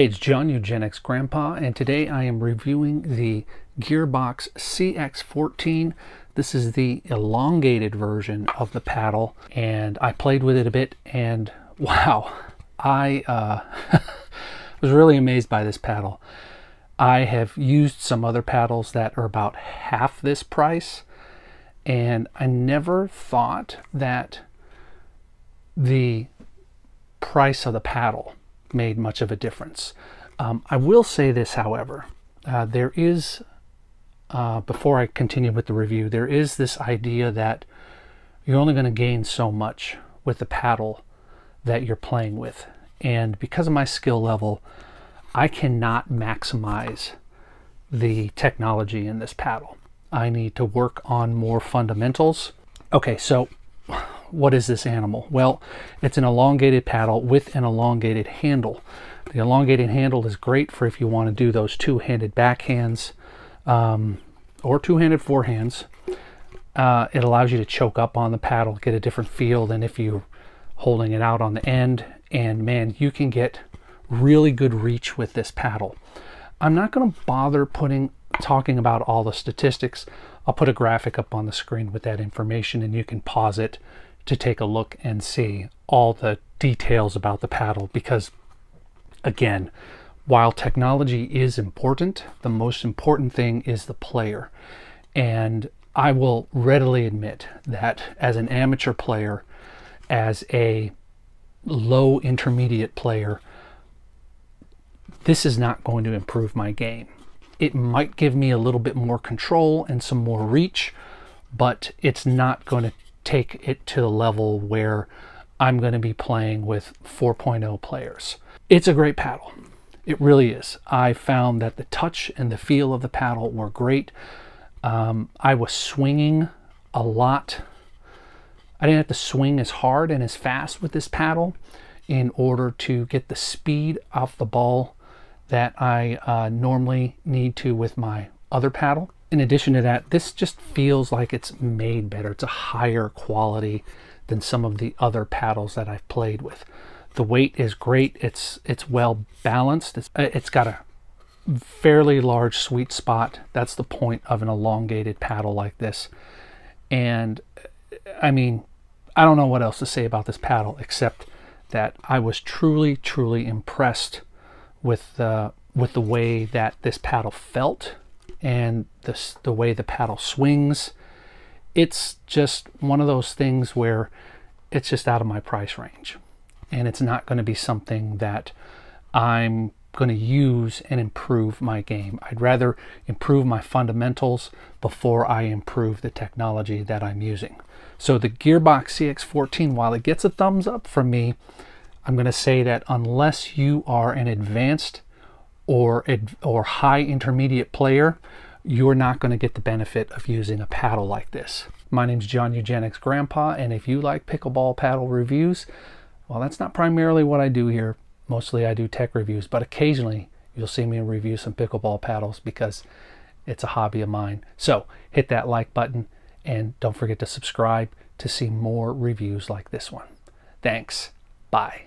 Hey, it's John, Eugenics Grandpa, and today I am reviewing the Gearbox CX14. This is the elongated version of the paddle, and I played with it a bit, and wow, I was really amazed by this paddle. I have used some other paddles that are about half this price, and I never thought that the price of the paddle made much of a difference. I will say this, however, there is, before I continue with the review, there is this idea that you're only going to gain so much with the paddle that you're playing with. And because of my skill level, I cannot maximize the technology in this paddle. I need to work on more fundamentals. Okay, so what is this animal? Well, it's an elongated paddle with an elongated handle. The elongated handle is great for if you want to do those two-handed backhands or two-handed forehands. It allows you to choke up on the paddle, get a different feel than if you're holding it out on the end. And man, you can get really good reach with this paddle. I'm not going to bother talking about all the statistics. I'll put a graphic up on the screen with that information, and you can pause it to take a look and see all the details about the paddle, because again, while technology is important, the most important thing is the player. And I will readily admit that as an amateur player, as a low intermediate player, this is not going to improve my game. It might give me a little bit more control and some more reach, but it's not going to take it to the level where I'm going to be playing with 4.0 players. It's a great paddle. It really is. I found that the touch and the feel of the paddle were great. I was swinging a lot. I didn't have to swing as hard and as fast with this paddle in order to get the speed off the ball that I normally need to with my other paddle. In addition to that, this just feels like it's made better. It's a higher quality than some of the other paddles that I've played with. The weight is great. It's well balanced. It's got a fairly large sweet spot. That's the point of an elongated paddle like this. And I mean, I don't know what else to say about this paddle except that I was truly, truly impressed with the way that this paddle felt and the way the paddle swings. It's just one of those things where it's just out of my price range, and it's not going to be something that I'm going to use and improve my game. I'd rather improve my fundamentals before I improve the technology that I'm using. So the Gearbox CX14, while it gets a thumbs up from me, I'm going to say that unless you are an advanced or high intermediate player, you're not going to get the benefit of using a paddle like this. My name's John, Eugenics Grandpa, and if you like pickleball paddle reviews, well, that's not primarily what I do here. Mostly I do tech reviews, but occasionally you'll see me review some pickleball paddles because it's a hobby of mine. So hit that like button, and don't forget to subscribe to see more reviews like this one. Thanks. Bye.